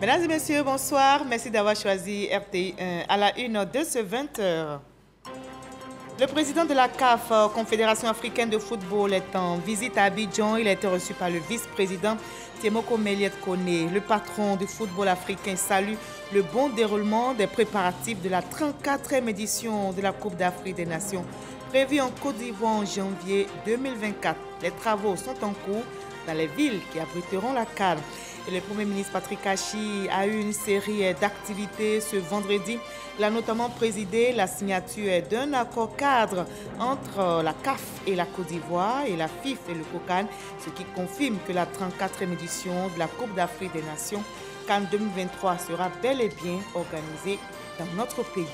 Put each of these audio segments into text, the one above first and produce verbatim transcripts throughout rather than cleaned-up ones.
Mesdames et messieurs, bonsoir. Merci d'avoir choisi R T I un à la une de ce vingt heures. Le président de la C A F, Confédération africaine de football, est en visite à Abidjan. Il a été reçu par le vice-président Tiémoko Meyliet Koné. Le patron du football africain salue le bon déroulement des préparatifs de la trente-quatrième édition de la Coupe d'Afrique des Nations, prévue en Côte d'Ivoire en janvier deux mille vingt-quatre. Les travaux sont en cours dans les villes qui abriteront la C A N. Et le Premier ministre Patrick Achy a eu une série d'activités ce vendredi. Il a notamment présidé la signature d'un accord cadre entre la C A F et la Côte d'Ivoire et la F I F et le COCAN, ce qui confirme que la trente-quatrième édition de la Coupe d'Afrique des Nations CAN deux mille vingt-trois sera bel et bien organisée dans notre pays.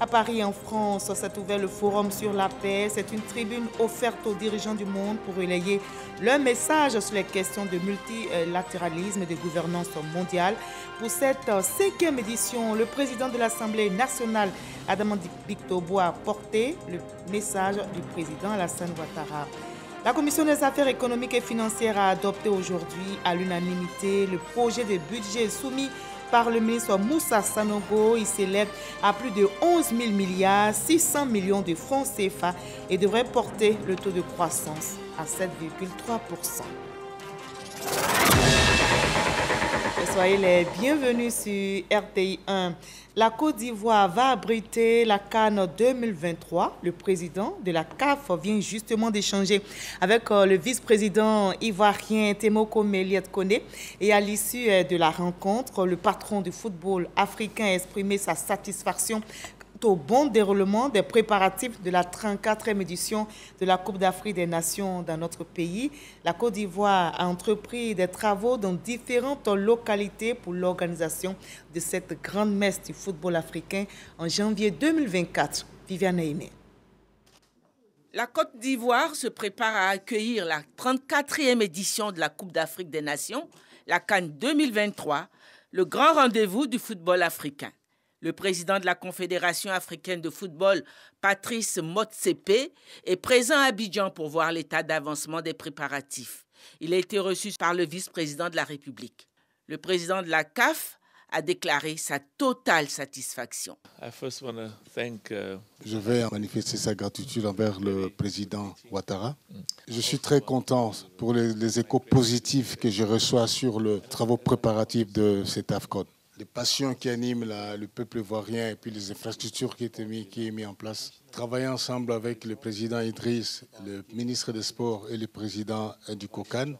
À Paris, en France, s'est ouvert le forum sur la paix. C'est une tribune offerte aux dirigeants du monde pour relayer leur message sur les questions de multilatéralisme et de gouvernance mondiale. Pour cette cinquième édition, le président de l'Assemblée nationale, Adama Bictogo, a porté le message du président Alassane Ouattara. La Commission des affaires économiques et financières a adopté aujourd'hui à l'unanimité le projet de budget soumis par le ministre Moussa Sanogo. Il s'élève à plus de onze mille milliards six cents millions de francs C F A et devrait porter le taux de croissance à sept virgule trois pour cent. Soyez les bienvenus sur R T I un. La Côte d'Ivoire va abriter la CAN deux mille vingt-trois. Le président de la C A F vient justement d'échanger avec le vice-président ivoirien Tiémoko Meyliet Koné. Et à l'issue de la rencontre, le patron du football africain a exprimé sa satisfaction au bon déroulement des préparatifs de la trente-quatrième édition de la Coupe d'Afrique des Nations dans notre pays. La Côte d'Ivoire a entrepris des travaux dans différentes localités pour l'organisation de cette grande messe du football africain en janvier deux mille vingt-quatre. Viviane Aimé. La Côte d'Ivoire se prépare à accueillir la trente-quatrième édition de la Coupe d'Afrique des Nations, la CAN deux mille vingt-trois, le grand rendez-vous du football africain. Le président de la Confédération africaine de football, Patrice Motsepe, est présent à Abidjan pour voir l'état d'avancement des préparatifs. Il a été reçu par le vice-président de la République. Le président de la C A F a déclaré sa totale satisfaction. Je vais manifester sa gratitude envers le président Ouattara. Je suis très content pour les, les échos positifs que je reçois sur les travaux préparatifs de cet AFCON. Les passions qui animent la, le peuple ivoirien et puis les infrastructures qui étaient mis, qui est mis en place. Travailler ensemble avec le président Idriss, le ministre des Sports et le président du COCAN,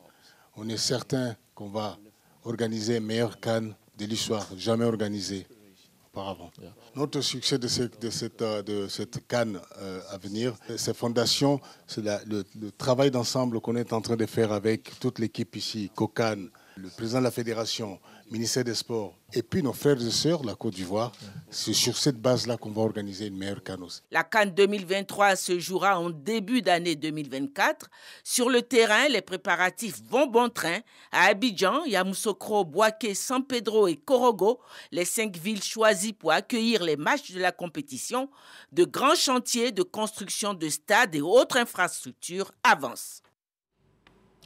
on est certain qu'on va organiser le meilleur CAN de l'histoire, jamais organisé auparavant. Notre succès de, ce, de, cette, de cette CAN à venir, ses fondations, c'est le, le travail d'ensemble qu'on est en train de faire avec toute l'équipe ici, COCAN, le président de la Fédération, le ministère des Sports et puis nos frères et sœurs, la Côte d'Ivoire. C'est sur cette base-là qu'on va organiser une meilleure CAN aussi. La CAN deux mille vingt-trois se jouera en début d'année deux mille vingt-quatre. Sur le terrain, les préparatifs vont bon train. À Abidjan, Yamoussoukro, Bouaké, San Pedro et Corogo, les cinq villes choisies pour accueillir les matchs de la compétition, de grands chantiers de construction de stades et autres infrastructures avancent.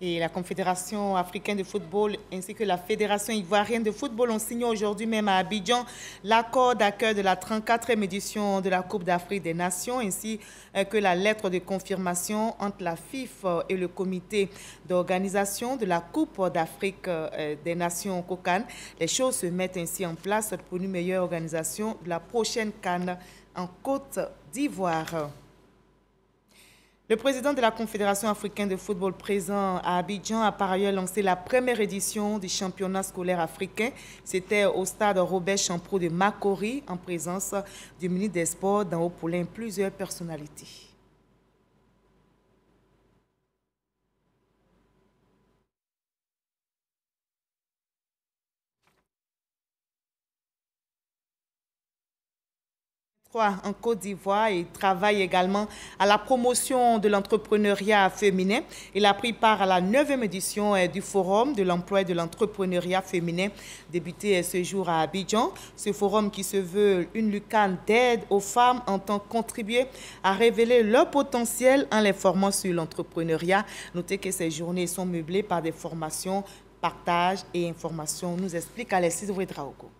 Et la Confédération africaine de football ainsi que la Fédération ivoirienne de football ont signé aujourd'hui même à Abidjan l'accord d'accueil de la trente-quatrième édition de la Coupe d'Afrique des Nations ainsi que la lettre de confirmation entre la F I F et le comité d'organisation de la Coupe d'Afrique des Nations COCAN. Les choses se mettent ainsi en place pour une meilleure organisation de la prochaine CAN en Côte d'Ivoire. Le président de la Confédération africaine de football présent à Abidjan a par ailleurs lancé la première édition du championnat scolaire africain. C'était au stade Robert Champrou de Makori en présence du ministre des Sports dans Haut-Poulain, plusieurs personnalités. En Côte d'Ivoire et travaille également à la promotion de l'entrepreneuriat féminin. Il a pris part à la neuvième édition du Forum de l'emploi et de l'entrepreneuriat féminin débuté ce jour à Abidjan. Ce forum qui se veut une lucarne d'aide aux femmes en tant que contribuer à révéler leur potentiel en les formant sur l'entrepreneuriat. Notez que ces journées sont meublées par des formations partage et information, nous explique Alexis Ouedraogo.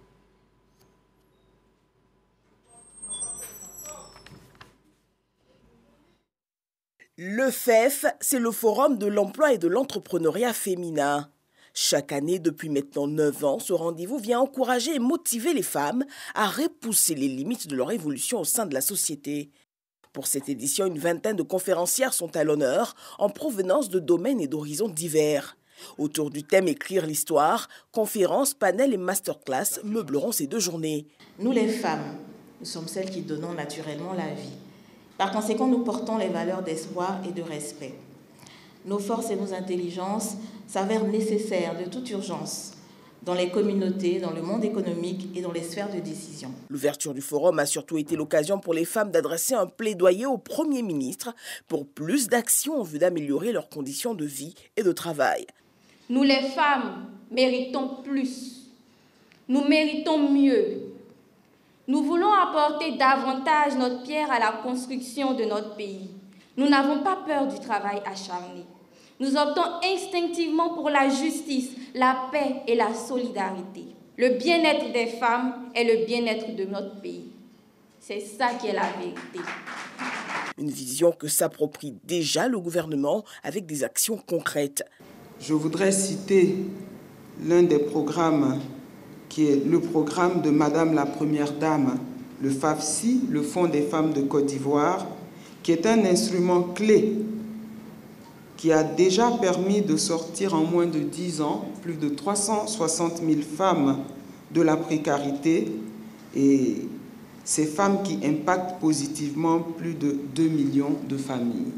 Le F E F, c'est le Forum de l'emploi et de l'entrepreneuriat féminin. Chaque année, depuis maintenant neuf ans, ce rendez-vous vient encourager et motiver les femmes à repousser les limites de leur évolution au sein de la société. Pour cette édition, une vingtaine de conférencières sont à l'honneur, en provenance de domaines et d'horizons divers. Autour du thème « Écrire l'histoire », conférences, panels et masterclass meubleront ces deux journées. Nous les femmes, nous sommes celles qui donnons naturellement la vie. Par conséquent, nous portons les valeurs d'espoir et de respect. Nos forces et nos intelligences s'avèrent nécessaires de toute urgence dans les communautés, dans le monde économique et dans les sphères de décision. L'ouverture du forum a surtout été l'occasion pour les femmes d'adresser un plaidoyer au Premier ministre pour plus d'actions en vue d'améliorer leurs conditions de vie et de travail. Nous les femmes méritons plus, nous méritons mieux. Nous voulons apporter davantage notre pierre à la construction de notre pays. Nous n'avons pas peur du travail acharné. Nous optons instinctivement pour la justice, la paix et la solidarité. Le bien-être des femmes est le bien-être de notre pays. C'est ça qui est la vérité. Une vision que s'approprie déjà le gouvernement avec des actions concrètes. Je voudrais citer l'un des programmes qui est le programme de Madame la Première Dame, le F A F C I, le Fonds des femmes de Côte d'Ivoire, qui est un instrument clé qui a déjà permis de sortir en moins de dix ans plus de trois cent soixante mille femmes de la précarité et ces femmes qui impactent positivement plus de deux millions de familles.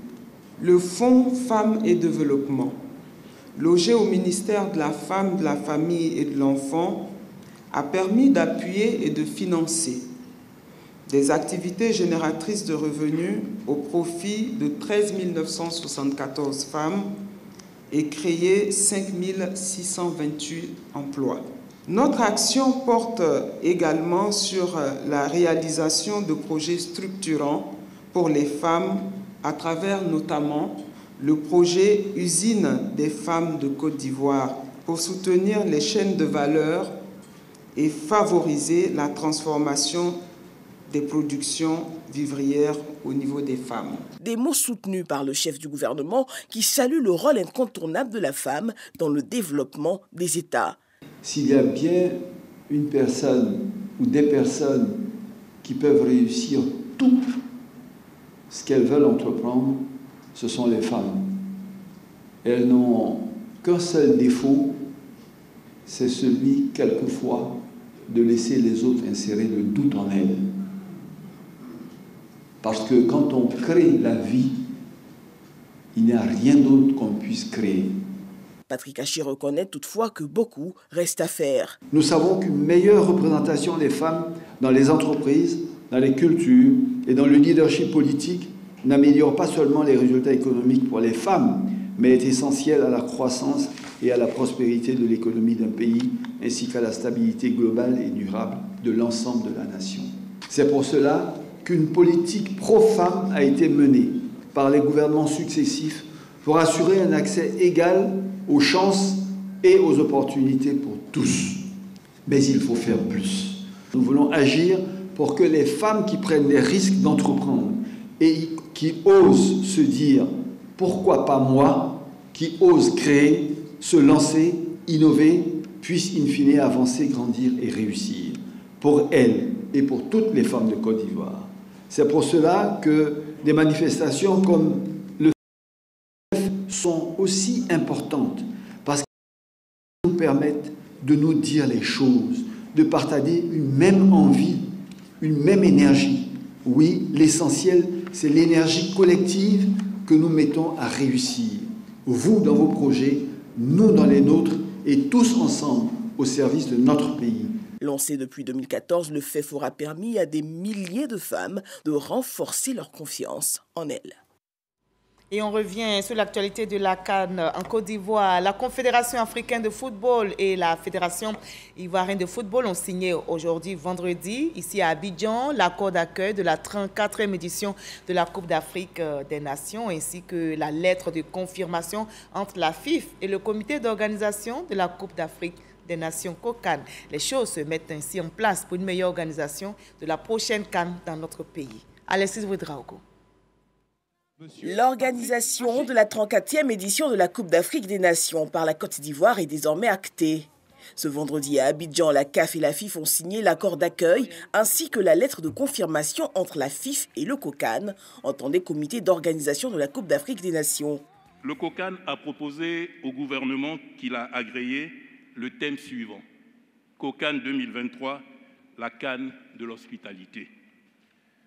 Le Fonds Femmes et Développement, logé au ministère de la Femme, de la Famille et de l'Enfant, a permis d'appuyer et de financer des activités génératrices de revenus au profit de treize mille neuf cent soixante-quatorze femmes et créé cinq mille six cent vingt-huit emplois. Notre action porte également sur la réalisation de projets structurants pour les femmes à travers notamment le projet Usine des femmes de Côte d'Ivoire pour soutenir les chaînes de valeur et favoriser la transformation des productions vivrières au niveau des femmes. Des mots soutenus par le chef du gouvernement qui salue le rôle incontournable de la femme dans le développement des États. S'il y a bien une personne ou des personnes qui peuvent réussir tout ce qu'elles veulent entreprendre, ce sont les femmes. Elles n'ont qu'un seul défaut, c'est celui, quelquefois, de laisser les autres insérer le doute en elles. Parce que quand on crée la vie, il n'y a rien d'autre qu'on puisse créer. Patrick Achy reconnaît toutefois que beaucoup reste à faire. Nous savons qu'une meilleure représentation des femmes dans les entreprises, dans les cultures et dans le leadership politique n'améliore pas seulement les résultats économiques pour les femmes, mais est essentielle à la croissance et à la prospérité de l'économie d'un pays, ainsi qu'à la stabilité globale et durable de l'ensemble de la nation. C'est pour cela qu'une politique pro-femme a été menée par les gouvernements successifs pour assurer un accès égal aux chances et aux opportunités pour tous. Mais il faut faire plus. Nous voulons agir pour que les femmes qui prennent les risques d'entreprendre et qui osent se dire « pourquoi pas moi ?» qui osent créer, se lancer, innover, puissent in fine avancer, grandir et réussir, pour elles et pour toutes les femmes de Côte d'Ivoire. C'est pour cela que des manifestations comme le F E F sont aussi importantes, parce qu'elles nous permettent de nous dire les choses, de partager une même envie, une même énergie. Oui, l'essentiel, c'est l'énergie collective que nous mettons à réussir. Vous, dans vos projets, nous dans les nôtres et tous ensemble au service de notre pays. Lancé depuis deux mille quatorze, le F E F aura permis à des milliers de femmes de renforcer leur confiance en elles. Et on revient sur l'actualité de la CAN en Côte d'Ivoire. La Confédération africaine de football et la Fédération ivoirienne de football ont signé aujourd'hui, vendredi, ici à Abidjan, l'accord d'accueil de la trente-quatrième édition de la Coupe d'Afrique des Nations, ainsi que la lettre de confirmation entre la F I F et le comité d'organisation de la Coupe d'Afrique des Nations COCAN. Les choses se mettent ainsi en place pour une meilleure organisation de la prochaine CAN dans notre pays. Alexis Ouedraogo. L'organisation de la trente-quatrième édition de la Coupe d'Afrique des Nations par la Côte d'Ivoire est désormais actée. Ce vendredi à Abidjan, la CAF et la F I F ont signé l'accord d'accueil ainsi que la lettre de confirmation entre la F I F et le COCAN, entendez comité d'organisation de la Coupe d'Afrique des Nations. Le COCAN a proposé au gouvernement qu'il a agréé le thème suivant, COCAN deux mille vingt-trois, la CAN de l'hospitalité.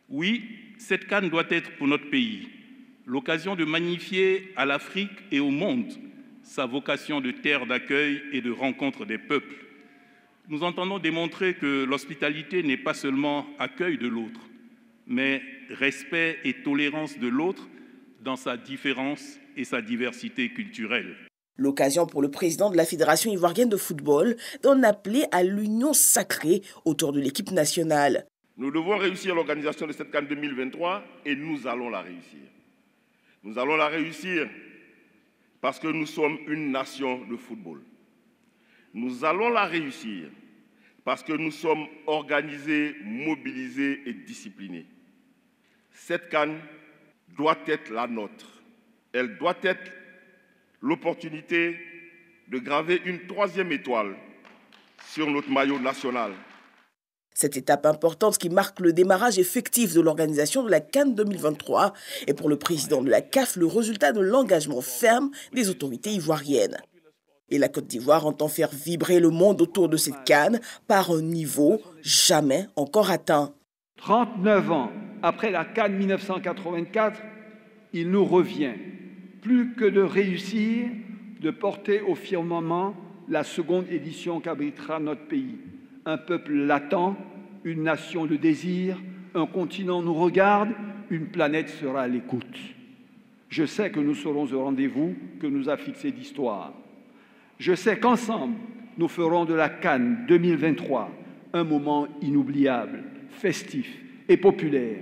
Oui, cette CAN doit être pour notre pays l'occasion de magnifier à l'Afrique et au monde sa vocation de terre d'accueil et de rencontre des peuples. Nous entendons démontrer que l'hospitalité n'est pas seulement accueil de l'autre, mais respect et tolérance de l'autre dans sa différence et sa diversité culturelle. L'occasion pour le président de la Fédération ivoirienne de football d'en appeler à l'union sacrée autour de l'équipe nationale. Nous devons réussir l'organisation de cette CAN deux mille vingt-trois et nous allons la réussir. Nous allons la réussir parce que nous sommes une nation de football. Nous allons la réussir parce que nous sommes organisés, mobilisés et disciplinés. Cette CAN doit être la nôtre. Elle doit être l'opportunité de graver une troisième étoile sur notre maillot national. Cette étape importante qui marque le démarrage effectif de l'organisation de la CAN deux mille vingt-trois est pour le président de la CAF le résultat de l'engagement ferme des autorités ivoiriennes. Et la Côte d'Ivoire entend faire vibrer le monde autour de cette CAN par un niveau jamais encore atteint. trente-neuf ans après la CAN mille neuf cent quatre-vingt-quatre, il nous revient plus que de réussir de porter au firmament la seconde édition qu'abritera notre pays. Un peuple l'attend, une nation le désire, un continent nous regarde, une planète sera à l'écoute. Je sais que nous serons au rendez-vous que nous a fixé d'histoire. Je sais qu'ensemble, nous ferons de la CAN deux mille vingt-trois un moment inoubliable, festif et populaire.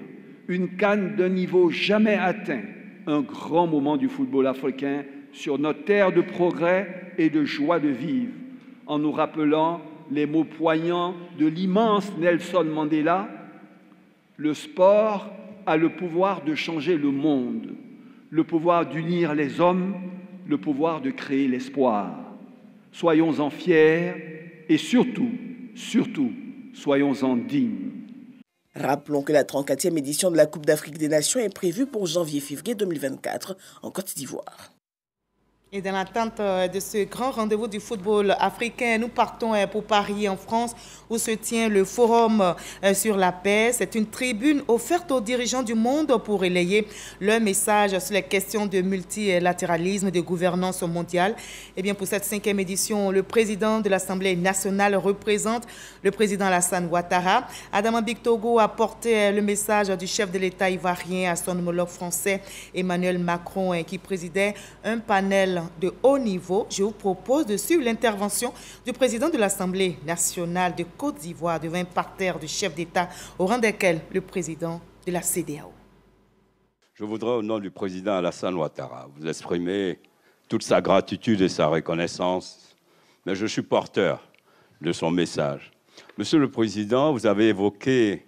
Une CAN d'un niveau jamais atteint, un grand moment du football africain sur notre terre de progrès et de joie de vivre, en nous rappelant les mots poignants de l'immense Nelson Mandela, le sport a le pouvoir de changer le monde, le pouvoir d'unir les hommes, le pouvoir de créer l'espoir. Soyons-en fiers et surtout, surtout, soyons-en dignes. Rappelons que la trente-quatrième édition de la Coupe d'Afrique des Nations est prévue pour janvier-février deux mille vingt-quatre en Côte d'Ivoire. Et dans l'attente de ce grand rendez-vous du football africain, nous partons pour Paris en France où se tient le forum sur la paix. C'est une tribune offerte aux dirigeants du monde pour relayer leur message sur les questions de multilatéralisme et de gouvernance mondiale. Et bien pour cette cinquième édition, le président de l'Assemblée nationale représente le président Alassane Ouattara. Adama Bictogo a porté le message du chef de l'État ivoirien à son homologue français Emmanuel Macron qui présidait un panel de haut niveau. Je vous propose de suivre l'intervention du président de l'Assemblée nationale de Côte d'Ivoire, devant un parterre de chefs d'État, au rang desquels le président de la CEDEAO. Je voudrais, au nom du président Alassane Ouattara, vous exprimer toute sa gratitude et sa reconnaissance, mais je suis porteur de son message. Monsieur le Président, vous avez évoqué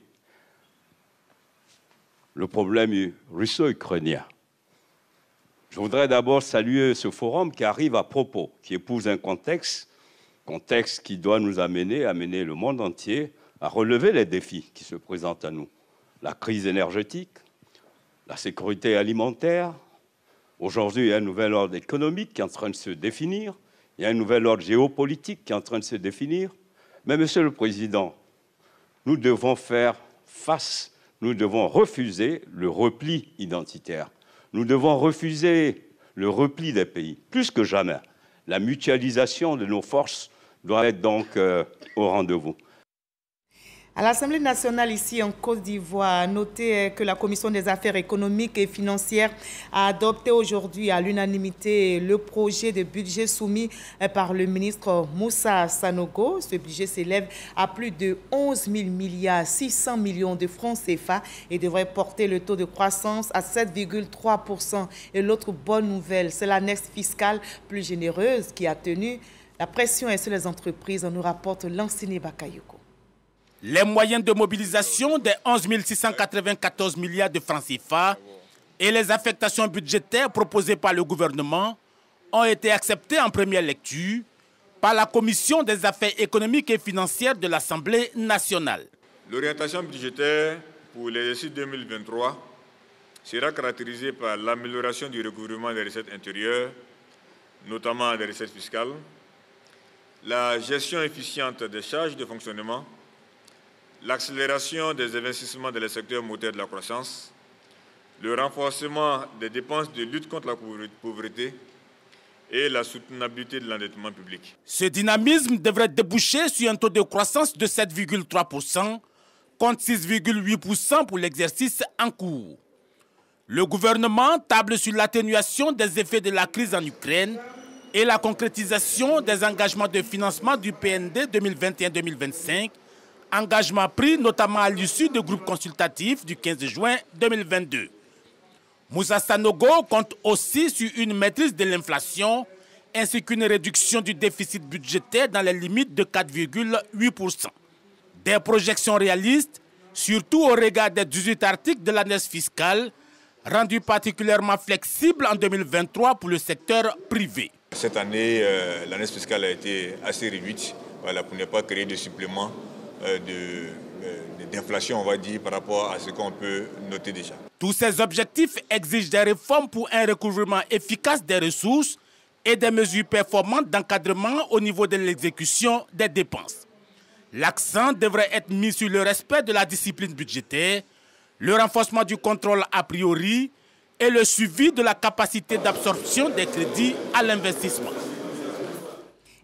le problème russo-ukrainien. Je voudrais d'abord saluer ce forum qui arrive à propos, qui épouse un contexte, contexte qui doit nous amener, amener le monde entier à relever les défis qui se présentent à nous. La crise énergétique, la sécurité alimentaire. Aujourd'hui, il y a un nouvel ordre économique qui est en train de se définir. Il y a un nouvel ordre géopolitique qui est en train de se définir. Mais, Monsieur le Président, nous devons faire face, nous devons refuser le repli identitaire. Nous devons refuser le repli des pays, plus que jamais. La mutualisation de nos forces doit être donc euh, au rendez-vous. À l'Assemblée nationale ici en Côte d'Ivoire, notez que la Commission des affaires économiques et financières a adopté aujourd'hui à l'unanimité le projet de budget soumis par le ministre Moussa Sanogo. Ce budget s'élève à plus de onze mille milliards six cents millions de francs C F A et devrait porter le taux de croissance à sept virgule trois pour cent. Et l'autre bonne nouvelle, c'est l'annexe fiscale plus généreuse qui a tenu. La pression est sur les entreprises, on nous rapporte Lansine Bakayoko. Les moyens de mobilisation des onze mille six cent quatre-vingt-quatorze milliards de francs C F A et les affectations budgétaires proposées par le gouvernement ont été acceptés en première lecture par la Commission des affaires économiques et financières de l'Assemblée nationale. L'orientation budgétaire pour l'exercice deux mille vingt-trois sera caractérisée par l'amélioration du recouvrement des recettes intérieures, notamment des recettes fiscales, la gestion efficiente des charges de fonctionnement, l'accélération des investissements dans les secteurs moteurs de la croissance, le renforcement des dépenses de lutte contre la pauvreté et la soutenabilité de l'endettement public. Ce dynamisme devrait déboucher sur un taux de croissance de sept virgule trois pour cent contre six virgule huit pour cent pour l'exercice en cours. Le gouvernement table sur l'atténuation des effets de la crise en Ukraine et la concrétisation des engagements de financement du P N U D deux mille vingt et un deux mille vingt-cinq, engagement pris notamment à l'issue du groupe consultatif du quinze juin deux mille vingt-deux. Moussa Sanogo compte aussi sur une maîtrise de l'inflation ainsi qu'une réduction du déficit budgétaire dans les limites de quatre virgule huit pour cent. Des projections réalistes, surtout au regard des dix-huit articles de l'annexe fiscale, rendus particulièrement flexibles en deux mille vingt-trois pour le secteur privé. Cette année, euh, l'annexe fiscale a été assez réduite, voilà, pour ne pas créer de suppléments d'inflation, on va dire, par rapport à ce qu'on peut noter déjà. Tous ces objectifs exigent des réformes pour un recouvrement efficace des ressources et des mesures performantes d'encadrement au niveau de l'exécution des dépenses. L'accent devrait être mis sur le respect de la discipline budgétaire, le renforcement du contrôle a priori et le suivi de la capacité d'absorption des crédits à l'investissement.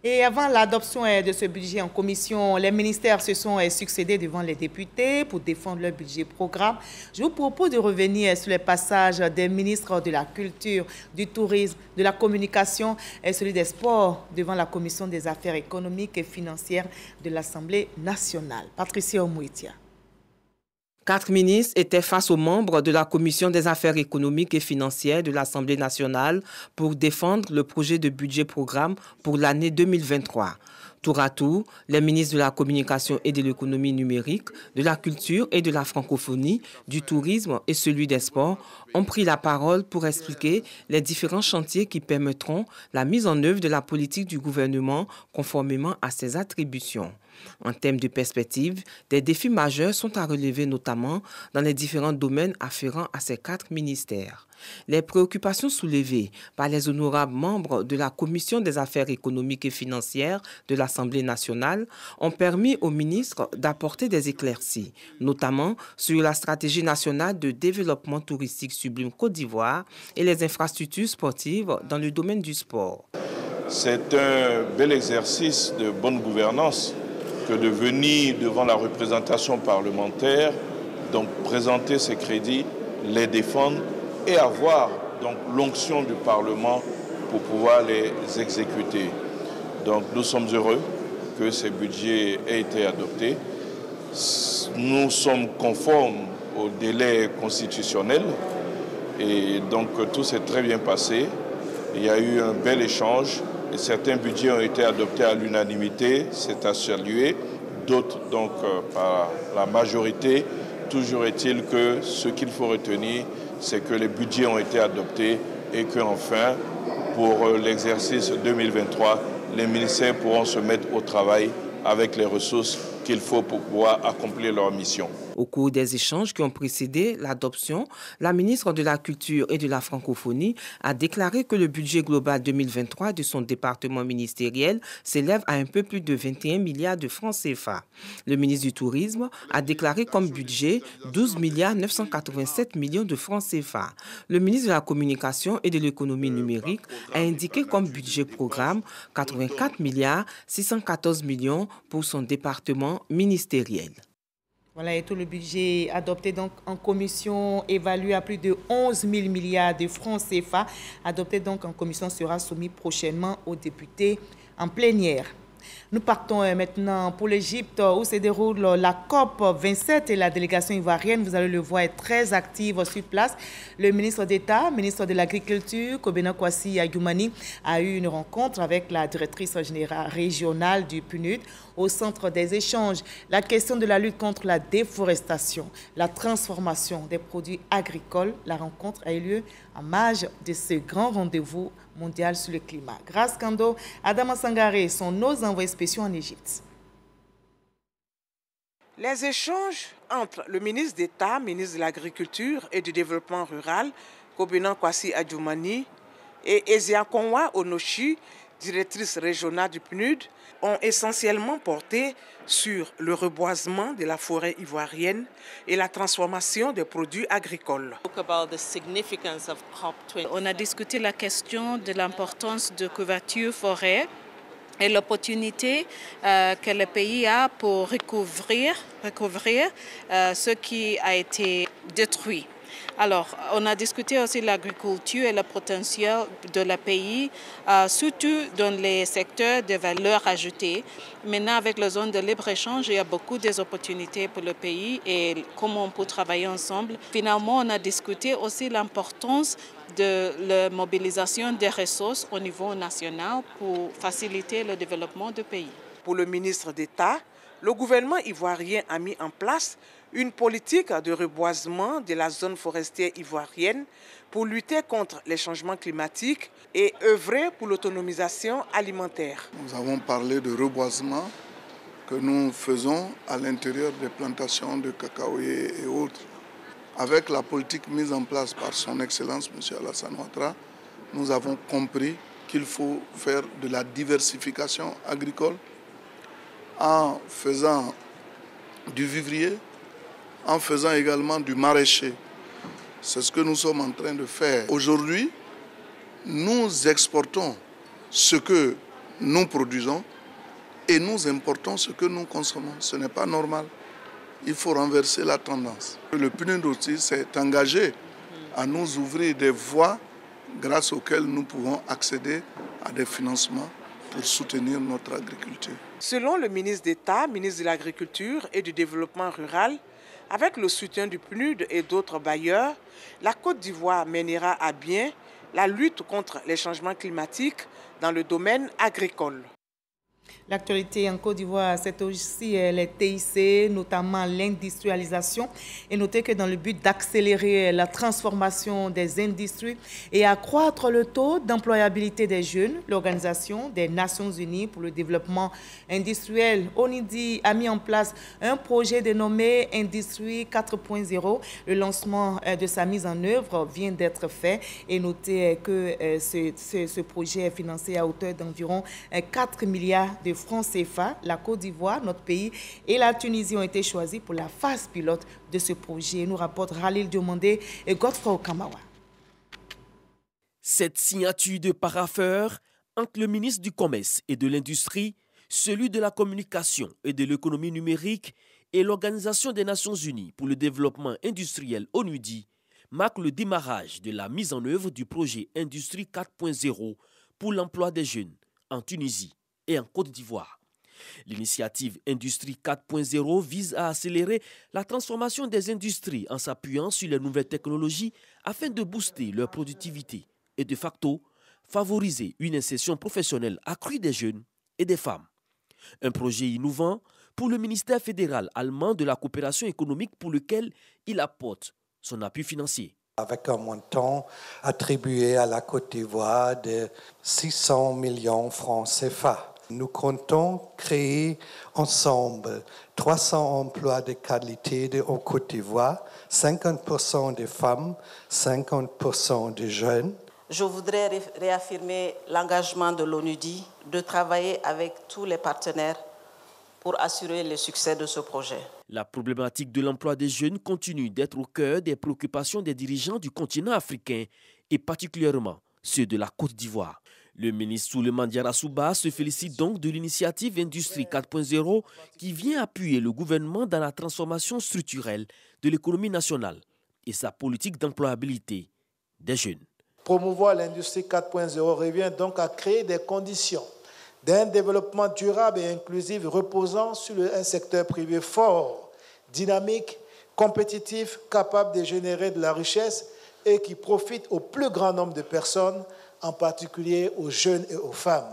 Et avant l'adoption de ce budget en commission, les ministères se sont succédés devant les députés pour défendre leur budget programme. Je vous propose de revenir sur les passages des ministres de la Culture, du Tourisme, de la Communication et celui des Sports devant la Commission des affaires économiques et financières de l'Assemblée nationale. Patricia Oumouitia. Quatre ministres étaient face aux membres de la Commission des affaires économiques et financières de l'Assemblée nationale pour défendre le projet de budget-programme pour l'année deux mille vingt-trois. Tour à tour, les ministres de la Communication et de l'économie numérique, de la Culture et de la Francophonie, du Tourisme et celui des Sports ont pris la parole pour expliquer les différents chantiers qui permettront la mise en œuvre de la politique du gouvernement conformément à ses attributions. En termes de perspective, des défis majeurs sont à relever notamment dans les différents domaines afférents à ces quatre ministères. Les préoccupations soulevées par les honorables membres de la Commission des affaires économiques et financières de l'Assemblée nationale ont permis au ministre d'apporter des éclaircies, notamment sur la stratégie nationale de développement touristique Sublime Côte d'Ivoire et les infrastructures sportives dans le domaine du sport. C'est un bel exercice de bonne gouvernance que de venir devant la représentation parlementaire, donc présenter ces crédits, les défendre et avoir donc l'onction du Parlement pour pouvoir les exécuter. Donc nous sommes heureux que ces budgets aient été adoptés. Nous sommes conformes aux délais constitutionnels et donc tout s'est très bien passé. Il y a eu un bel échange. Et certains budgets ont été adoptés à l'unanimité, c'est à saluer. D'autres, donc, euh, par la majorité. Toujours est-il que ce qu'il faut retenir, c'est que les budgets ont été adoptés et qu'enfin, pour euh, l'exercice deux mille vingt-trois, les ministères pourront se mettre au travail avec les ressources qu'il faut pour pouvoir accomplir leur mission. Au cours des échanges qui ont précédé l'adoption, la ministre de la Culture et de la Francophonie a déclaré que le budget global deux mille vingt-trois de son département ministériel s'élève à un peu plus de vingt et un milliards de francs C F A. Le ministre du Tourisme a déclaré comme budget douze milliards neuf cent quatre-vingt-sept millions de francs C F A. Le ministre de la Communication et de l'économie numérique a indiqué comme budget programme quatre-vingt-quatre milliards six cent quatorze millions pour son département ministériel. Voilà, et tout le budget adopté donc en commission évalué à plus de onze mille milliards de francs C F A, adopté donc en commission, sera soumis prochainement aux députés en plénière. Nous partons maintenant pour l'Égypte où se déroule la COP vingt-sept et la délégation ivoirienne, vous allez le voir, est très active sur place. Le ministre d'État, ministre de l'Agriculture, Kobenan Kwasi Adjoumani, a eu une rencontre avec la directrice générale régionale du P N U D au centre des échanges. La question de la lutte contre la déforestation, la transformation des produits agricoles, la rencontre a eu lieu en marge de ce grand rendez-vous mondial sur le climat. Grâce Kando, Adama Sangaré sont nos envoyés spéciaux en Égypte. Les échanges entre le ministre d'État, ministre de l'Agriculture et du Développement Rural, Kobenan Kwasi Adjoumani, et Eziakonwa Onoshi, directrice régionale du P N U D, ont essentiellement porté sur le reboisement de la forêt ivoirienne et la transformation des produits agricoles. On a discuté la question de l'importance de couverture forêt et l'opportunité euh, que le pays a pour recouvrir, recouvrir euh, ce qui a été détruit. Alors, on a discuté aussi de l'agriculture et le potentiel de la pays, euh, surtout dans les secteurs de valeur ajoutée. Maintenant, avec la zone de libre-échange, il y a beaucoup d'opportunités pour le pays et comment on peut travailler ensemble. Finalement, on a discuté aussi l'importance de la mobilisation des ressources au niveau national pour faciliter le développement du pays. Pour le ministre d'État, le gouvernement ivoirien a mis en place une politique de reboisement de la zone forestière ivoirienne pour lutter contre les changements climatiques et œuvrer pour l'autonomisation alimentaire. Nous avons parlé de reboisement que nous faisons à l'intérieur des plantations de cacaoyers et autres. Avec la politique mise en place par son Excellence, M. Alassane Ouattara, nous avons compris qu'il faut faire de la diversification agricole en faisant du vivrier, en faisant également du maraîcher. C'est ce que nous sommes en train de faire. Aujourd'hui, nous exportons ce que nous produisons et nous importons ce que nous consommons. Ce n'est pas normal. Il faut renverser la tendance. Le P N U D aussi s'est engagé à nous ouvrir des voies grâce auxquelles nous pouvons accéder à des financements pour soutenir notre agriculture. Selon le ministre d'État, ministre de l'Agriculture et du Développement Rural, avec le soutien du P N U D et d'autres bailleurs, la Côte d'Ivoire mènera à bien la lutte contre les changements climatiques dans le domaine agricole. L'actualité en Côte d'Ivoire, c'est aussi les T I C, notamment l'industrialisation. Et notez que dans le but d'accélérer la transformation des industries et accroître le taux d'employabilité des jeunes, l'Organisation des Nations Unies pour le développement industriel, ONUDI, a mis en place un projet dénommé Industrie quatre point zéro. Le lancement de sa mise en œuvre vient d'être fait. Et notez que ce, ce, ce projet est financé à hauteur d'environ quatre milliards de francs C F A. La Côte d'Ivoire, notre pays, et la Tunisie ont été choisis pour la phase pilote de ce projet, nous rapporte Khalil Diomandé et Godfrey Okamawa. Cette signature de parapheur entre le ministre du Commerce et de l'Industrie, celui de la Communication et de l'Économie numérique et l'Organisation des Nations Unies pour le développement industriel ONUDI marque le démarrage de la mise en œuvre du projet Industrie quatre point zéro pour l'emploi des jeunes en Tunisie et en Côte d'Ivoire. L'initiative Industrie quatre point zéro vise à accélérer la transformation des industries en s'appuyant sur les nouvelles technologies afin de booster leur productivité et de facto favoriser une insertion professionnelle accrue des jeunes et des femmes. Un projet innovant pour le ministère fédéral allemand de la coopération économique pour lequel il apporte son appui financier. Avec un montant attribué à la Côte d'Ivoire de six cents millions francs C F A. Nous comptons créer ensemble trois cents emplois de qualité en Côte d'Ivoire, cinquante pour cent des femmes, cinquante pour cent des jeunes. Je voudrais réaffirmer l'engagement de l'ONUDI de travailler avec tous les partenaires pour assurer le succès de ce projet. La problématique de l'emploi des jeunes continue d'être au cœur des préoccupations des dirigeants du continent africain et particulièrement ceux de la Côte d'Ivoire. Le ministre Souleymane Diarrassouba se félicite donc de l'initiative Industrie quatre point zéro qui vient appuyer le gouvernement dans la transformation structurelle de l'économie nationale et sa politique d'employabilité des jeunes. Promouvoir l'industrie quatre point zéro revient donc à créer des conditions d'un développement durable et inclusif reposant sur un secteur privé fort, dynamique, compétitif, capable de générer de la richesse et qui profite au plus grand nombre de personnes, en particulier aux jeunes et aux femmes.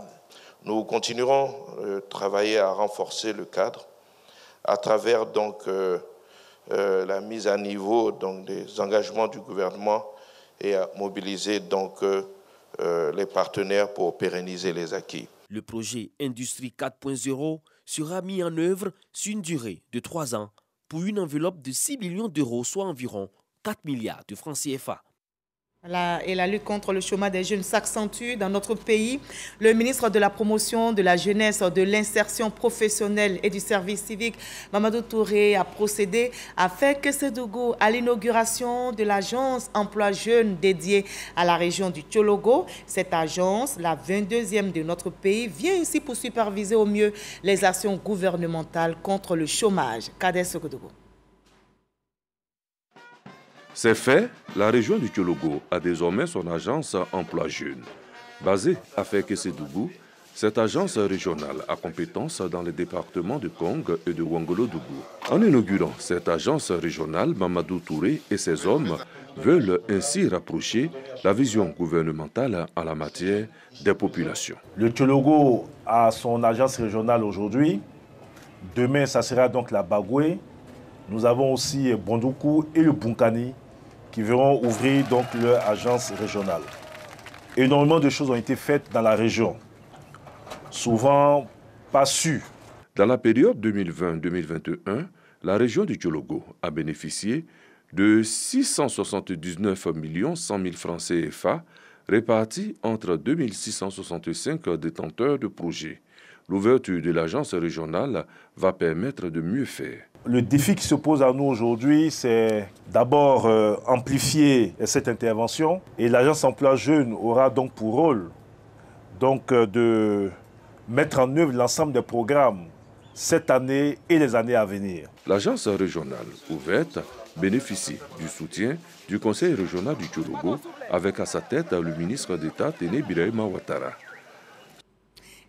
Nous continuerons de travailler à renforcer le cadre à travers donc, euh, euh, la mise à niveau donc, des engagements du gouvernement et à mobiliser donc, euh, euh, les partenaires pour pérenniser les acquis. Le projet Industrie quatre point zéro sera mis en œuvre sur une durée de trois ans pour une enveloppe de six millions d'euros, soit environ quatre milliards de francs C F A. La, et la lutte contre le chômage des jeunes s'accentue dans notre pays. Le ministre de la Promotion de la Jeunesse, de l'Insertion professionnelle et du Service civique, Mamadou Touré, a procédé à Fekessédougou à l'inauguration de l'agence emploi jeune dédiée à la région du Tchologo. Cette agence, la vingt-deuxième de notre pays, vient ici pour superviser au mieux les actions gouvernementales contre le chômage. Kades Sokodogo. C'est fait, la région du Tchologo a désormais son agence emploi jeune. Basée à Fekessédougou, cette agence régionale a compétence dans les départements de Kong et de Ouangolo-Dougou. En inaugurant cette agence régionale, Mamadou Touré et ses hommes veulent ainsi rapprocher la vision gouvernementale en la matière des populations. Le Tchologo a son agence régionale aujourd'hui. Demain, ça sera donc la Bagoué. Nous avons aussi Bondoukou et le Bunkani, qui verront ouvrir donc leur agence régionale. Énormément de choses ont été faites dans la région, souvent pas sûres. Dans la période deux mille vingt deux mille vingt et un, la région du Tchologo a bénéficié de six cent soixante-dix-neuf millions cent mille francs C F A répartis entre deux mille six cent soixante-cinq détenteurs de projets. L'ouverture de l'agence régionale va permettre de mieux faire. Le défi qui se pose à nous aujourd'hui, c'est d'abord euh, amplifier cette intervention. Et l'agence emploi jeune aura donc pour rôle donc, euh, de mettre en œuvre l'ensemble des programmes cette année et les années à venir. L'agence régionale ouverte bénéficie du soutien du Conseil régional du Tchologo avec à sa tête le ministre d'État Teney Biray Ouattara.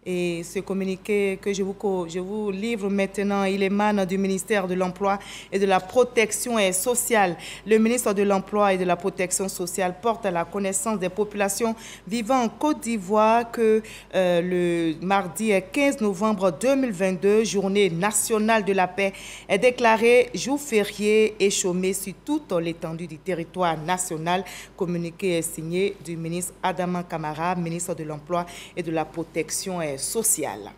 Et ce communiqué que je vous, je vous livre maintenant, il émane du ministère de l'Emploi et de la Protection sociale. Le ministre de l'Emploi et de la Protection sociale porte à la connaissance des populations vivant en Côte d'Ivoire que euh, le mardi quinze novembre deux mille vingt-deux, journée nationale de la paix, est déclarée jour férié et chômé sur toute l'étendue du territoire national. Communiqué est signé du ministre Adama Camara, ministre de l'Emploi et de la Protection sociale. sociale.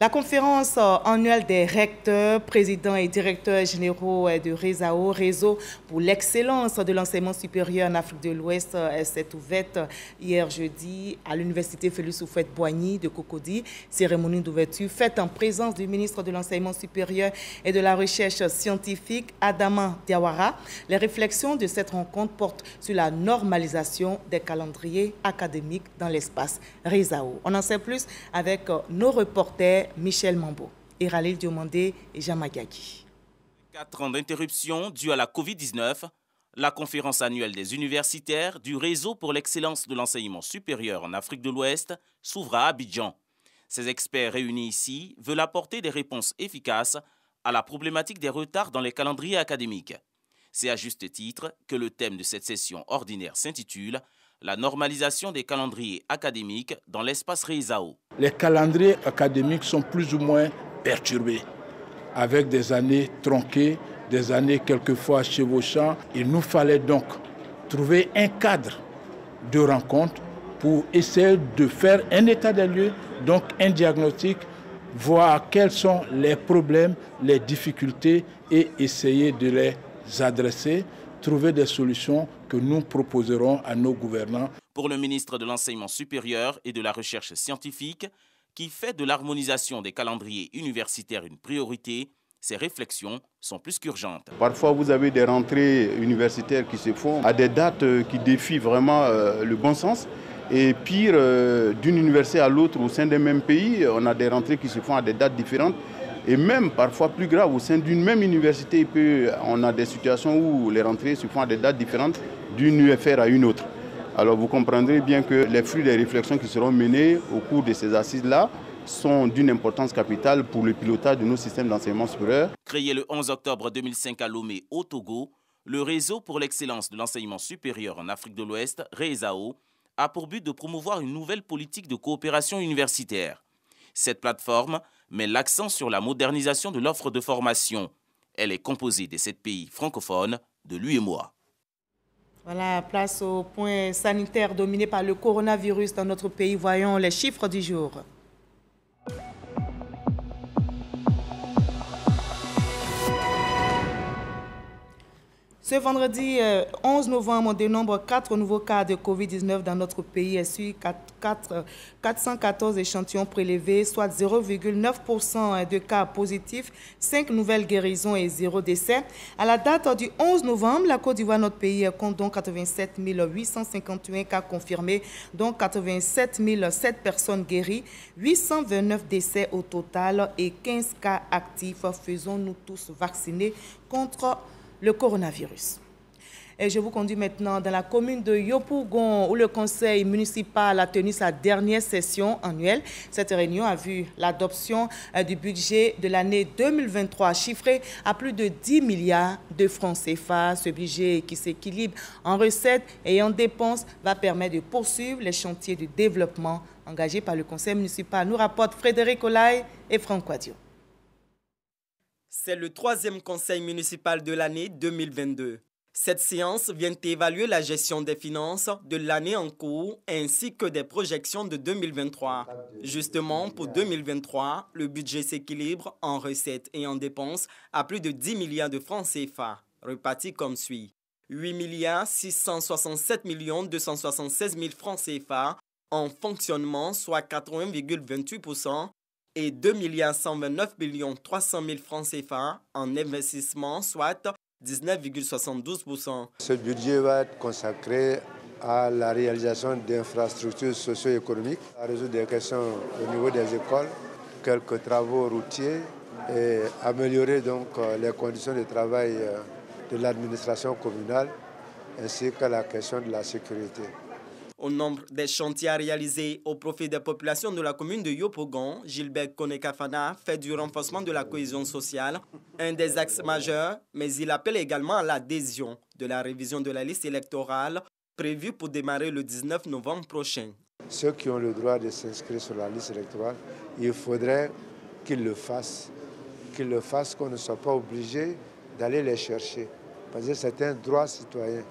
La conférence annuelle des recteurs, présidents et directeurs généraux de REESAO, réseau pour l'excellence de l'enseignement supérieur en Afrique de l'Ouest, s'est ouverte hier jeudi à l'université Félix-Houphouët-Boigny de Cocody. Cérémonie d'ouverture faite en présence du ministre de l'enseignement supérieur et de la recherche scientifique, Adama Diawara. Les réflexions de cette rencontre portent sur la normalisation des calendriers académiques dans l'espace REESAO. On en sait plus avec nos reporters Michel Mambo, Héralil Diomandé et Jean Magagi. Quatre ans d'interruption due à la Covid dix-neuf, la conférence annuelle des universitaires du réseau pour l'excellence de l'enseignement supérieur en Afrique de l'Ouest s'ouvre à Abidjan. Ces experts réunis ici veulent apporter des réponses efficaces à la problématique des retards dans les calendriers académiques. C'est à juste titre que le thème de cette session ordinaire s'intitule la normalisation des calendriers académiques dans l'espace REESAO. Les calendriers académiques sont plus ou moins perturbés, avec des années tronquées, des années quelquefois chevauchant. Il nous fallait donc trouver un cadre de rencontre pour essayer de faire un état des lieux, donc un diagnostic, voir quels sont les problèmes, les difficultés et essayer de les adresser, trouver des solutions que nous proposerons à nos gouvernants. Pour le ministre de l'Enseignement supérieur et de la Recherche scientifique, qui fait de l'harmonisation des calendriers universitaires une priorité, ces réflexions sont plus qu'urgentes. Parfois, vous avez des rentrées universitaires qui se font à des dates qui défient vraiment le bon sens. Et pire, euh, d'une université à l'autre, au sein d'un même pays, on a des rentrées qui se font à des dates différentes. Et même, parfois plus grave, au sein d'une même université, peut, on a des situations où les rentrées se font à des dates différentes d'une U F R à une autre. Alors vous comprendrez bien que les fruits des réflexions qui seront menées au cours de ces assises-là sont d'une importance capitale pour le pilotage de nos systèmes d'enseignement supérieur. Créé le onze octobre deux mille cinq à Lomé, au Togo, le réseau pour l'excellence de l'enseignement supérieur en Afrique de l'Ouest, REESAO, a pour but de promouvoir une nouvelle politique de coopération universitaire. Cette plateforme met l'accent sur la modernisation de l'offre de formation. Elle est composée des sept pays francophones, de l'U E M O A. Voilà, place au point sanitaire dominé par le coronavirus dans notre pays. Voyons les chiffres du jour. Ce vendredi onze novembre, on dénombre quatre nouveaux cas de Covid dix-neuf dans notre pays, sur quatre cent quatorze échantillons prélevés, soit zéro virgule neuf pour cent de cas positifs, cinq nouvelles guérisons et zéro décès. À la date du onze novembre, la Côte d'Ivoire, notre pays, compte donc quatre-vingt-sept mille huit cent cinquante et un cas confirmés, dont quatre-vingt-sept mille sept personnes guéries, huit cent vingt-neuf décès au total et quinze cas actifs. Faisons-nous tous vacciner contre le coronavirus. Et je vous conduis maintenant dans la commune de Yopougon où le conseil municipal a tenu sa dernière session annuelle. Cette réunion a vu l'adoption du budget de l'année deux mille vingt-trois chiffré à plus de dix milliards de francs C F A. Ce budget qui s'équilibre en recettes et en dépenses va permettre de poursuivre les chantiers de développement engagés par le conseil municipal, nous rapportent Frédéric Olaï et Franck Quadio. C'est le troisième conseil municipal de l'année deux mille vingt-deux. Cette séance vient évaluer la gestion des finances de l'année en cours ainsi que des projections de deux mille vingt-trois. Justement, pour deux mille vingt-trois, le budget s'équilibre en recettes et en dépenses à plus de dix milliards de francs C F A, répartis comme suit. huit milliards six cent soixante-sept millions deux cent soixante-seize mille francs C F A en fonctionnement, soit quatre-vingts virgule vingt-huit pour cent. Et deux milliards cent vingt-neuf millions trois cent mille francs C F A en investissement, soit dix-neuf virgule soixante-douze pour cent. Ce budget va être consacré à la réalisation d'infrastructures socio-économiques, à résoudre des questions au niveau des écoles, quelques travaux routiers et améliorer donc les conditions de travail de l'administration communale ainsi que la question de la sécurité. Au nombre des chantiers à réaliser au profit des populations de la commune de Yopougon, Gilbert Koné-Kafana fait du renforcement de la cohésion sociale un des axes majeurs, mais il appelle également à l'adhésion de la révision de la liste électorale prévue pour démarrer le dix-neuf novembre prochain. Ceux qui ont le droit de s'inscrire sur la liste électorale, il faudrait qu'ils le fassent, qu'ils le fassent, qu'on ne soit pas obligé d'aller les chercher. Parce que c'est un droit citoyen,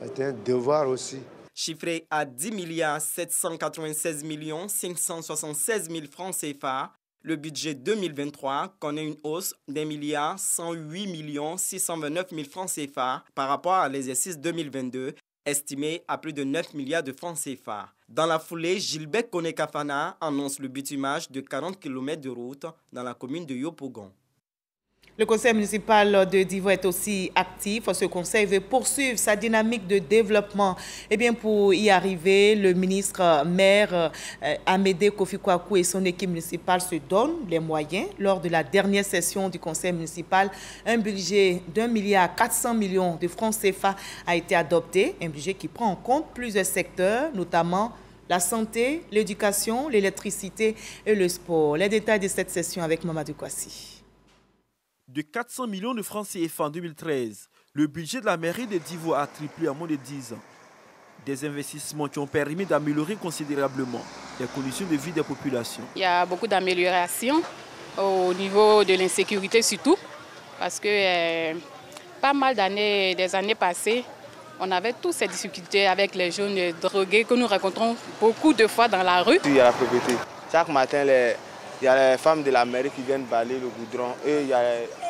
c'est un devoir aussi. Chiffré à dix milliards sept cent quatre-vingt-seize millions cinq cent soixante-seize mille francs C F A, le budget deux mille vingt-trois connaît une hausse d'un milliard cent huit millions six cent vingt-neuf mille francs C F A par rapport à l'exercice deux mille vingt-deux, estimé à plus de neuf milliards de francs C F A. Dans la foulée, Gilbert Koné-Kafana annonce le bitumage de quarante kilomètres de route dans la commune de Yopougon. Le conseil municipal de Divo est aussi actif. Ce conseil veut poursuivre sa dynamique de développement. Et bien, pour y arriver, le ministre maire Amédée Kofi Kouakou et son équipe municipale se donnent les moyens. Lors de la dernière session du conseil municipal, un budget d'un milliard quatre cents millions de francs C F A a été adopté. Un budget qui prend en compte plusieurs secteurs, notamment la santé, l'éducation, l'électricité et le sport. Les détails de cette session avec Mamadou Kwasi. De quatre cents millions de francs C F A en deux mille treize, le budget de la mairie de Divo a triplé en moins de dix ans. Des investissements qui ont permis d'améliorer considérablement les conditions de vie des populations. Il y a beaucoup d'améliorations au niveau de l'insécurité surtout, parce que eh, pas mal d'années, des années passées, on avait toutes ces difficultés avec les jeunes drogués que nous rencontrons beaucoup de fois dans la rue. Il y a la pauvreté. Chaque matin, les... il y a les femmes de la mairie qui viennent balayer le goudron et il y a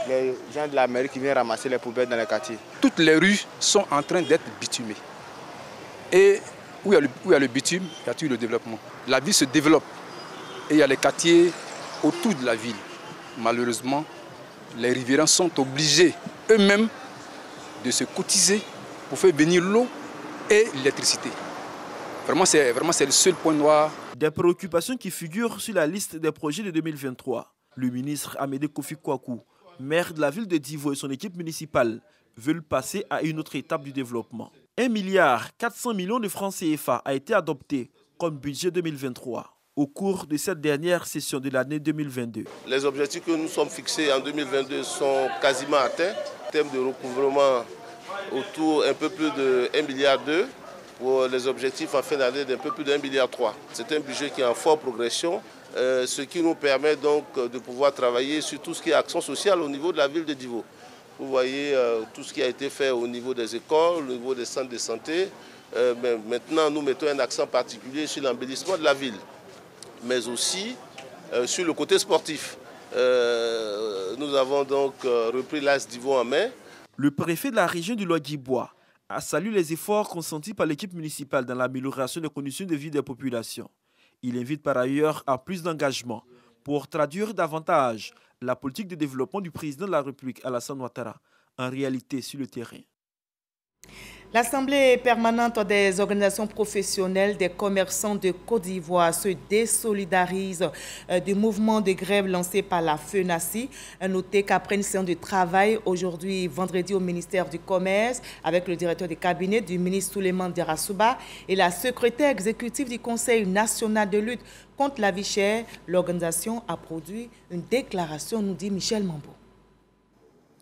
les gens de la mairie qui viennent ramasser les poubelles dans les quartiers. Toutes les rues sont en train d'être bitumées. Et où il y a le, où il y a le bitume, il y a tout le développement. La ville se développe et il y a les quartiers autour de la ville. Malheureusement, les riverains sont obligés eux-mêmes de se cotiser pour faire venir l'eau et l'électricité. Vraiment, c'est vraiment c'est le seul point noir. Des préoccupations qui figurent sur la liste des projets de deux mille vingt-trois. Le ministre Amédée Kofi Kouakou, maire de la ville de Divo et son équipe municipale, veulent passer à une autre étape du développement. un milliard quatre cents millions de francs C F A a été adopté comme budget deux mille vingt-trois au cours de cette dernière session de l'année deux mille vingt-deux. Les objectifs que nous sommes fixés en deux mille vingt-deux sont quasiment atteints. En termes de recouvrement, autour un peu plus de un milliard deux pour les objectifs en fin d'année d'un peu plus de un milliard trois. C'est un budget qui est en forte progression, euh, ce qui nous permet donc de pouvoir travailler sur tout ce qui est action sociale au niveau de la ville de Divo. Vous voyez euh, tout ce qui a été fait au niveau des écoles, au niveau des centres de santé. Euh, mais maintenant, nous mettons un accent particulier sur l'embellissement de la ville, mais aussi euh, sur le côté sportif. Euh, nous avons donc euh, repris l'A S Divo en mai. Le préfet de la région du Lodjibois a salué les efforts consentis par l'équipe municipale dans l'amélioration des conditions de vie des populations. Il invite par ailleurs à plus d'engagement pour traduire davantage la politique de développement du président de la République, Alassane Ouattara, en réalité sur le terrain. L'Assemblée permanente des organisations professionnelles des commerçants de Côte d'Ivoire se désolidarise du mouvement de grève lancé par la FENACI. Notez qu'après une séance de travail aujourd'hui, vendredi, au ministère du Commerce, avec le directeur du cabinet du ministre Souleymane Diarrassouba et la secrétaire exécutive du Conseil national de lutte contre la vie chère, l'organisation a produit une déclaration, nous dit Michel Mambo.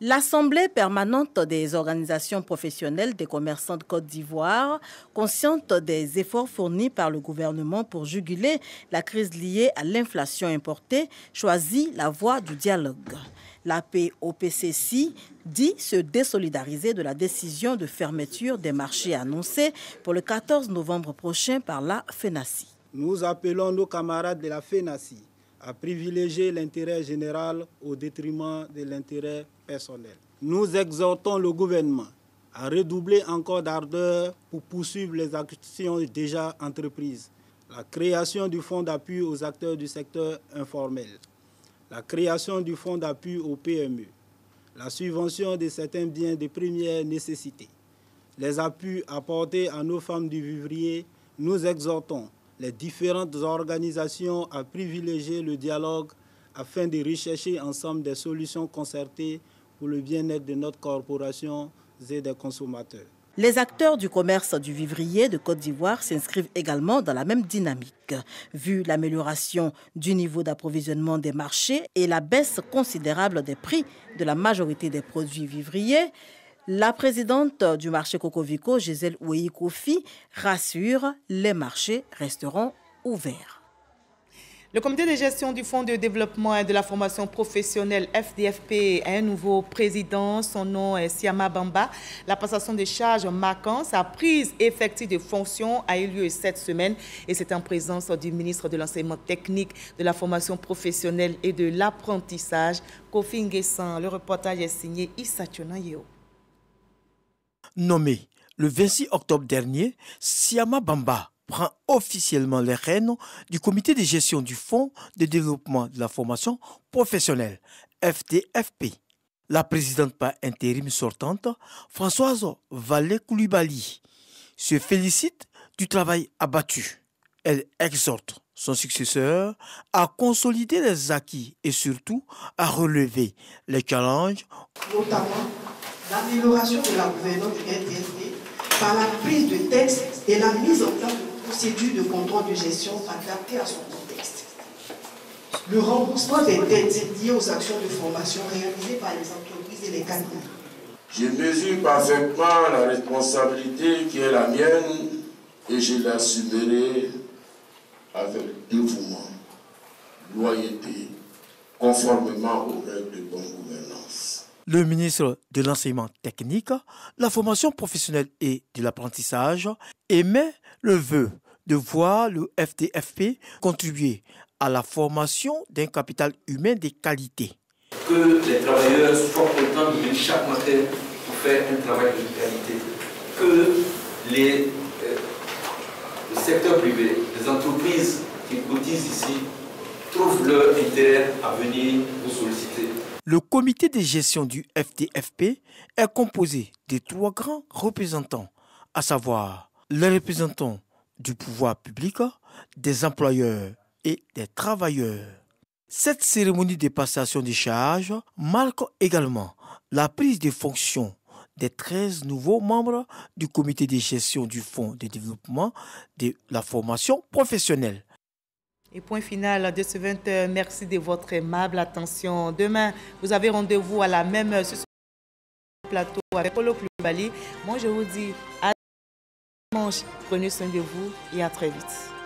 L'Assemblée permanente des organisations professionnelles des commerçants de Côte d'Ivoire, consciente des efforts fournis par le gouvernement pour juguler la crise liée à l'inflation importée, choisit la voie du dialogue. L'A P O P C C dit se désolidariser de la décision de fermeture des marchés annoncée pour le quatorze novembre prochain par la FENACI. Nous appelons nos camarades de la FENACI à privilégier l'intérêt général au détriment de l'intérêt personnel. Nous exhortons le gouvernement à redoubler encore d'ardeur pour poursuivre les actions déjà entreprises. La création du fonds d'appui aux acteurs du secteur informel, la création du fonds d'appui aux P M E, la subvention de certains biens de première nécessité, les appuis apportés à nos femmes du vivrier. Nous exhortons les différentes organisations à privilégier le dialogue afin de rechercher ensemble des solutions concertées pour le bien-être de notre corporation et des consommateurs. Les acteurs du commerce du vivrier de Côte d'Ivoire s'inscrivent également dans la même dynamique. Vu l'amélioration du niveau d'approvisionnement des marchés et la baisse considérable des prix de la majorité des produits vivriers, la présidente du marché Cocovico, Gisèle Ouéi-Kofi, rassure, les marchés resteront ouverts. Le comité de gestion du Fonds de développement et de la formation professionnelle F D F P a un nouveau président, son nom est Siaka Bamba. La passation des charges marquant sa prise effective de fonction a eu lieu cette semaine et c'est en présence du ministre de l'enseignement technique, de la formation professionnelle et de l'apprentissage, Kofi Nguessan. Le reportage est signé Issa Tchona Yeo. Nommé le vingt-six octobre dernier, Siaka Bamba prend officiellement les rênes du comité de gestion du Fonds de développement de la formation professionnelle, F D F P. La présidente par intérim sortante, Françoise Vallée-Koulibaly, se félicite du travail abattu. Elle exhorte son successeur à consolider les acquis et surtout à relever les challenges, notamment l'amélioration de la gouvernance du F D F P par la prise de texte et la mise en place de procédures de contrôle de gestion adaptées à son contexte. Le remboursement des dettes liées aux actions de formation réalisées par les entreprises et les cadres. Je mesure parfaitement la responsabilité qui est la mienne et je l'assumerai avec dévouement, loyauté, conformément aux règles de bonne gouvernance. Le ministre de l'enseignement technique, la formation professionnelle et de l'apprentissage émet le vœu de voir le F D F P contribuer à la formation d'un capital humain de qualité. Que les travailleurs soient contents de venir chaque matin pour faire un travail de qualité. Que les, euh, le secteur privé, les entreprises qui cotisent ici, trouvent leur intérêt à venir vous solliciter. Le comité de gestion du F D F P est composé de trois grands représentants, à savoir les représentants du pouvoir public, des employeurs et des travailleurs. Cette cérémonie de passation des charges marque également la prise de fonction des treize nouveaux membres du comité de gestion du Fonds de développement de la formation professionnelle. Et point final de ce vingt heures, merci de votre aimable attention. Demain, vous avez rendez-vous à la même heure sur ce plateau avec Polo Clubali. Moi, je vous dis à dimanche, prenez soin de vous et à très vite.